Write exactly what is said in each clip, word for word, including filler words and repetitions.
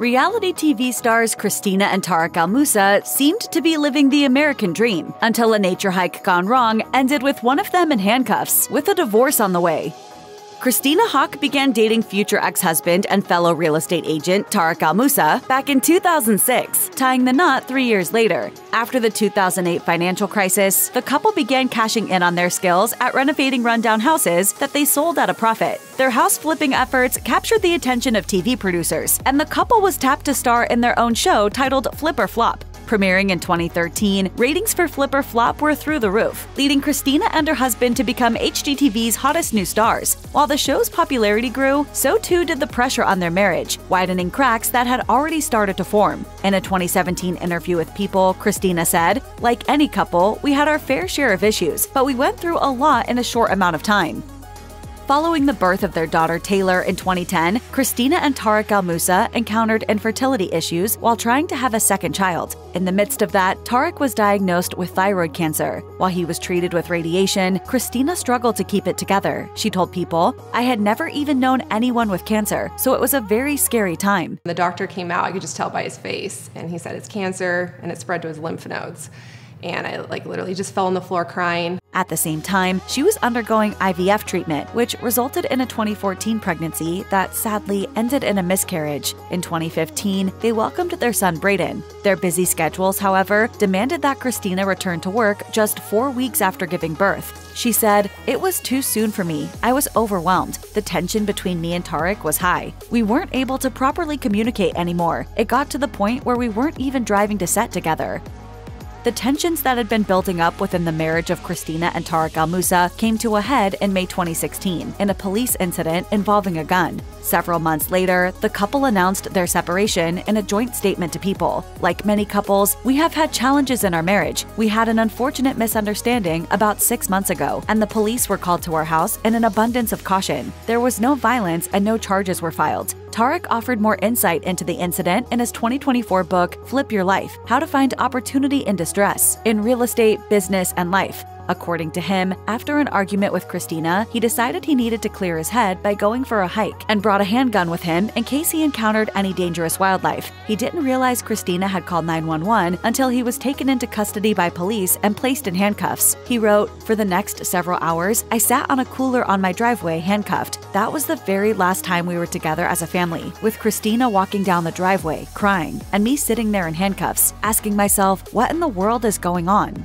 Reality T V stars Christina and Tarek El Moussa seemed to be living the American dream until a nature hike gone wrong ended with one of them in handcuffs, with a divorce on the way. Christina Haack began dating future ex-husband and fellow real estate agent Tarek El Moussa back in two thousand six, tying the knot three years later. After the two thousand eight financial crisis, the couple began cashing in on their skills at renovating rundown houses that they sold at a profit. Their house-flipping efforts captured the attention of T V producers, and the couple was tapped to star in their own show titled Flip or Flop. Premiering in twenty thirteen, ratings for Flip or Flop were through the roof, leading Christina and her husband to become H G T V's hottest new stars. While the show's popularity grew, so too did the pressure on their marriage, widening cracks that had already started to form. In a twenty seventeen interview with People, Christina said, "Like any couple, we had our fair share of issues, but we went through a lot in a short amount of time." Following the birth of their daughter Taylor in twenty ten, Christina and Tarek El Moussa encountered infertility issues while trying to have a second child. In the midst of that, Tarek was diagnosed with thyroid cancer. While he was treated with radiation, Christina struggled to keep it together. She told People, "I had never even known anyone with cancer, so it was a very scary time." The doctor came out, I could just tell by his face, and he said it's cancer and it spread to his lymph nodes. And I like literally just fell on the floor crying. At the same time, she was undergoing I V F treatment, which resulted in a twenty fourteen pregnancy that sadly ended in a miscarriage. In twenty fifteen, they welcomed their son Brayden. Their busy schedules, however, demanded that Christina return to work just four weeks after giving birth. She said, "It was too soon for me. I was overwhelmed. The tension between me and Tarek was high. We weren't able to properly communicate anymore. It got to the point where we weren't even driving to set together." The tensions that had been building up within the marriage of Christina and Tarek El Moussa came to a head in May twenty sixteen in a police incident involving a gun. Several months later, the couple announced their separation in a joint statement to People. "Like many couples, we have had challenges in our marriage. We had an unfortunate misunderstanding about six months ago, and the police were called to our house in an abundance of caution. There was no violence and no charges were filed." Tarek offered more insight into the incident in his twenty twenty-four book, Flip Your Life: How to Find Opportunity in Distress in Real Estate, Business, and Life. According to him, after an argument with Christina, he decided he needed to clear his head by going for a hike and brought a handgun with him in case he encountered any dangerous wildlife. He didn't realize Christina had called nine one one until he was taken into custody by police and placed in handcuffs. He wrote, "For the next several hours, I sat on a cooler on my driveway handcuffed. That was the very last time we were together as a family, with Christina walking down the driveway, crying, and me sitting there in handcuffs, asking myself, what in the world is going on?"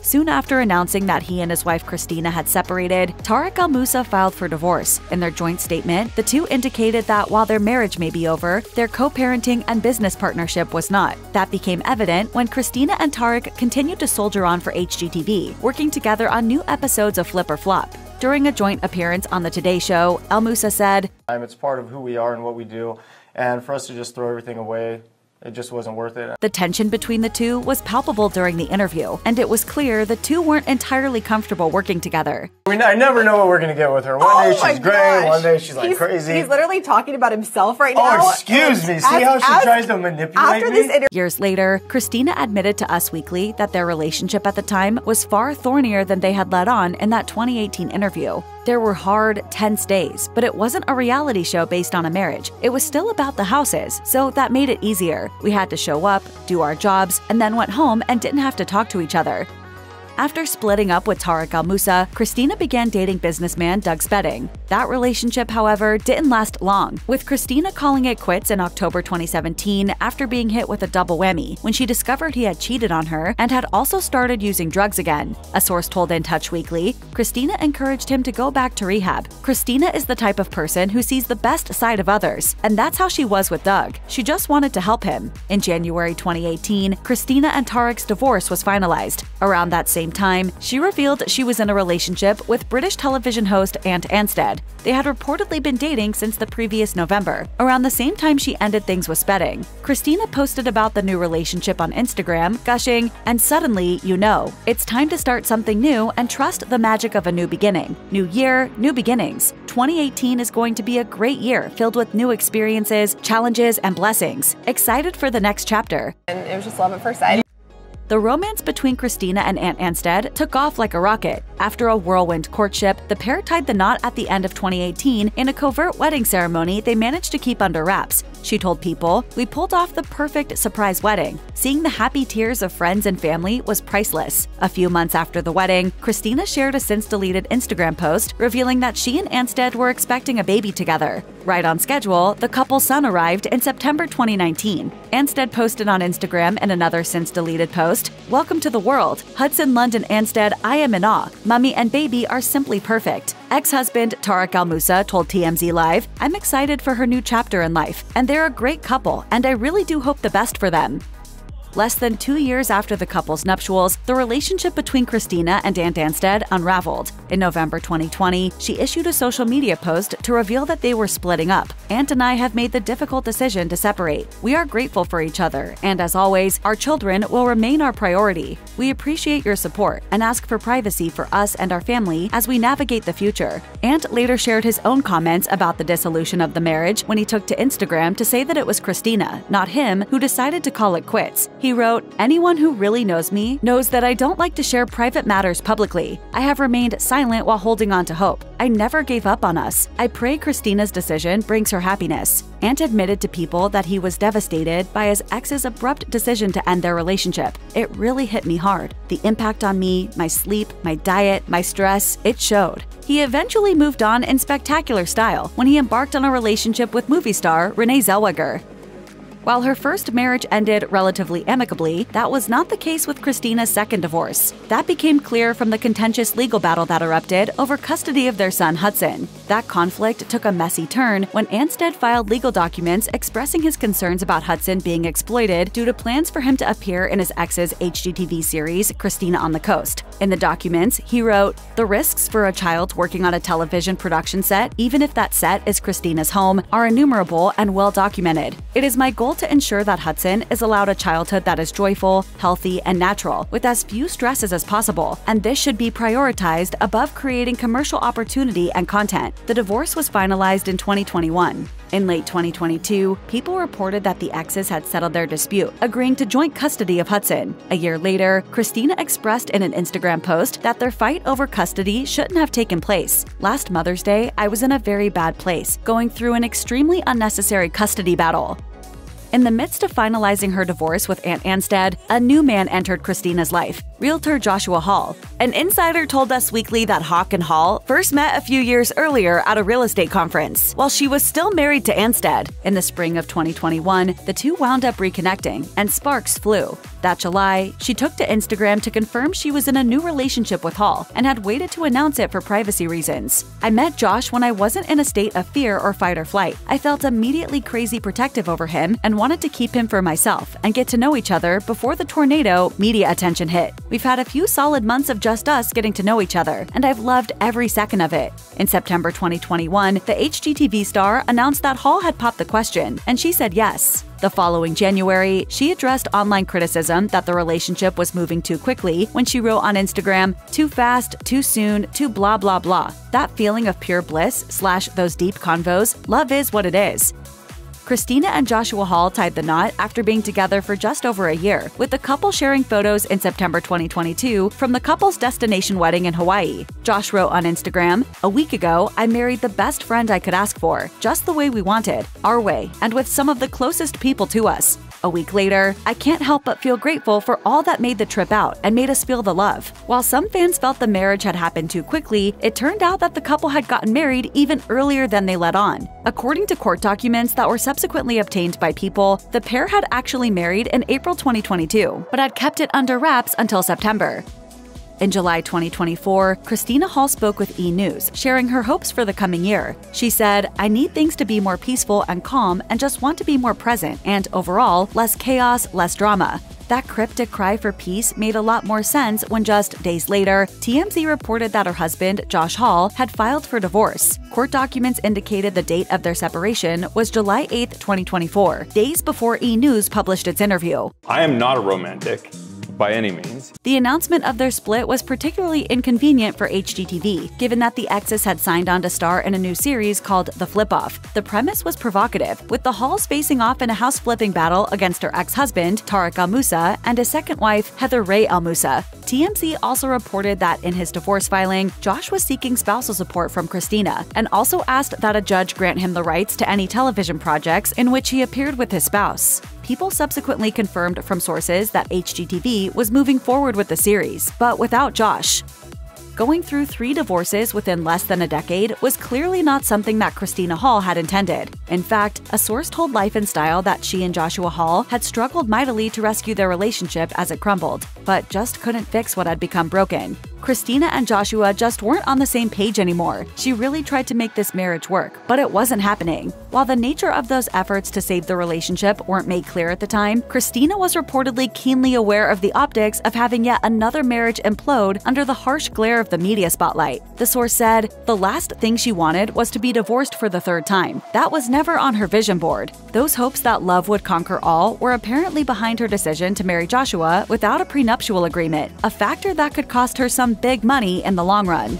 Soon after announcing that he and his wife Christina had separated, Tarek El Moussa filed for divorce. In their joint statement, the two indicated that while their marriage may be over, their co-parenting and business partnership was not. That became evident when Christina and Tarek continued to soldier on for H G T V, working together on new episodes of Flip or Flop. During a joint appearance on The Today Show, El Moussa said, "It's part of who we are and what we do, and for us to just throw everything away, it just wasn't worth it." The tension between the two was palpable during the interview, and it was clear the two weren't entirely comfortable working together. "We I never know what we're going to get with her. One oh day she's great, gosh. one day she's like he's, crazy." He's literally talking about himself right now. Oh, excuse me. See as, how she as, tries to manipulate after this me? Years later, Christina admitted to Us Weekly that their relationship at the time was far thornier than they had let on in that twenty eighteen interview. "There were hard, tense days, but it wasn't a reality show based on a marriage. It was still about the houses, so that made it easier. We had to show up, do our jobs, and then went home and didn't have to talk to each other." After splitting up with Tarek El Moussa, Christina began dating businessman Doug Spedding. That relationship, however, didn't last long, with Christina calling it quits in October twenty seventeen after being hit with a double whammy when she discovered he had cheated on her and had also started using drugs again. A source told In Touch Weekly, Christina encouraged him to go back to rehab. "Christina is the type of person who sees the best side of others, and that's how she was with Doug. She just wanted to help him." In January twenty eighteen, Christina and Tarek's divorce was finalized. Around that same time, she revealed she was in a relationship with British television host Ant Anstead. They had reportedly been dating since the previous November, around the same time she ended things with Spedding. Christina posted about the new relationship on Instagram, gushing, "And suddenly, you know, it's time to start something new and trust the magic of a new beginning. New year, new beginnings. twenty eighteen is going to be a great year filled with new experiences, challenges, and blessings. Excited for the next chapter." And it was just love at first sight. The romance between Christina and Ant Anstead took off like a rocket. After a whirlwind courtship, the pair tied the knot at the end of twenty eighteen in a covert wedding ceremony they managed to keep under wraps. She told People, "We pulled off the perfect surprise wedding. Seeing the happy tears of friends and family was priceless." A few months after the wedding, Christina shared a since-deleted Instagram post revealing that she and Anstead were expecting a baby together. Right on schedule, the couple's son arrived in September twenty nineteen. Anstead posted on Instagram in another since-deleted post, "Welcome to the world. Hudson, London, Anstead, I am in awe. Mummy and baby are simply perfect." Ex-husband Tarek El Moussa told T M Z Live, "I'm excited for her new chapter in life, and they're a great couple, and I really do hope the best for them." Less than two years after the couple's nuptials, the relationship between Christina and Ant Anstead unraveled. In November twenty twenty, she issued a social media post to reveal that they were splitting up. "Ant and I have made the difficult decision to separate. We are grateful for each other, and as always, our children will remain our priority. We appreciate your support and ask for privacy for us and our family as we navigate the future." Ant later shared his own comments about the dissolution of the marriage when he took to Instagram to say that it was Christina, not him, who decided to call it quits. He wrote, "Anyone who really knows me knows that I don't like to share private matters publicly. I have remained silent while holding on to hope. I never gave up on us. I pray Christina's decision brings her happiness." Ant admitted to People that he was devastated by his ex's abrupt decision to end their relationship. "It really hit me hard. The impact on me, my sleep, my diet, my stress, it showed." He eventually moved on in spectacular style when he embarked on a relationship with movie star Renée Zellweger. While her first marriage ended relatively amicably, that was not the case with Christina's second divorce. That became clear from the contentious legal battle that erupted over custody of their son Hudson. That conflict took a messy turn when Anstead filed legal documents expressing his concerns about Hudson being exploited due to plans for him to appear in his ex's H G T V series, Christina on the Coast. In the documents, he wrote, "The risks for a child working on a television production set, even if that set is Christina's home, are innumerable and well documented. It is my goal to ensure that Hudson is allowed a childhood that is joyful, healthy, and natural, with as few stresses as possible, and this should be prioritized above creating commercial opportunity and content." The divorce was finalized in twenty twenty-one. In late twenty twenty-two, People reported that the exes had settled their dispute, agreeing to joint custody of Hudson. A year later, Christina expressed in an Instagram post that their fight over custody shouldn't have taken place. "Last Mother's Day, I was in a very bad place, going through an extremely unnecessary custody battle." In the midst of finalizing her divorce with Ant Anstead, a new man entered Christina's life, realtor Joshua Hall. An insider told Us Weekly that Haack and Hall first met a few years earlier at a real estate conference, while she was still married to Anstead. In the spring of twenty twenty-one, the two wound up reconnecting, and sparks flew. That July, she took to Instagram to confirm she was in a new relationship with Hall and had waited to announce it for privacy reasons. "I met Josh when I wasn't in a state of fear or fight or flight. I felt immediately crazy protective over him and wanted to keep him for myself and get to know each other before the tornado media attention hit. We've had a few solid months of just us getting to know each other, and I've loved every second of it." In September twenty twenty-one, the H G T V star announced that Hall had popped the question, and she said yes. The following January, she addressed online criticism that the relationship was moving too quickly when she wrote on Instagram, "Too fast, too soon, too blah blah blah. That feeling of pure bliss slash those deep convos, love is what it is." Christina and Joshua Hall tied the knot after being together for just over a year, with the couple sharing photos in September twenty twenty-two from the couple's destination wedding in Hawaii. Josh wrote on Instagram, "A week ago, I married the best friend I could ask for, just the way we wanted, our way, and with some of the closest people to us. A week later, I can't help but feel grateful for all that made the trip out and made us feel the love." While some fans felt the marriage had happened too quickly, it turned out that the couple had gotten married even earlier than they let on. According to court documents that were subsequently obtained by People, the pair had actually married in April twenty twenty-two, but had kept it under wraps until September. In July twenty twenty-four, Christina Hall spoke with E! News, sharing her hopes for the coming year. She said, "I need things to be more peaceful and calm and just want to be more present and, overall, less chaos, less drama." That cryptic cry for peace made a lot more sense when just days later, T M Z reported that her husband, Josh Hall, had filed for divorce. Court documents indicated the date of their separation was July eighth, twenty twenty-four, days before E! News published its interview. "I am not a romantic. by any means. The announcement of their split was particularly inconvenient for H G T V, given that the exes had signed on to star in a new series called The Flip-Off. The premise was provocative, with the Halls facing off in a house flipping battle against her ex-husband, Tarek El Moussa, and his second wife, Heather Rae El Moussa. T M Z also reported that in his divorce filing, Josh was seeking spousal support from Christina, and also asked that a judge grant him the rights to any television projects in which he appeared with his spouse. People subsequently confirmed from sources that H G T V was moving forward with the series, but without Josh. Going through three divorces within less than a decade was clearly not something that Christina Hall had intended. In fact, a source told Life and Style that she and Joshua Hall had struggled mightily to rescue their relationship as it crumbled, but just couldn't fix what had become broken. Christina and Joshua just weren't on the same page anymore. She really tried to make this marriage work, but it wasn't happening. While the nature of those efforts to save the relationship weren't made clear at the time, Christina was reportedly keenly aware of the optics of having yet another marriage implode under the harsh glare of the media spotlight. The source said, "The last thing she wanted was to be divorced for the third time. That was never on her vision board." Those hopes that love would conquer all were apparently behind her decision to marry Joshua without a prenuptial agreement, a factor that could cost her some big money in the long run.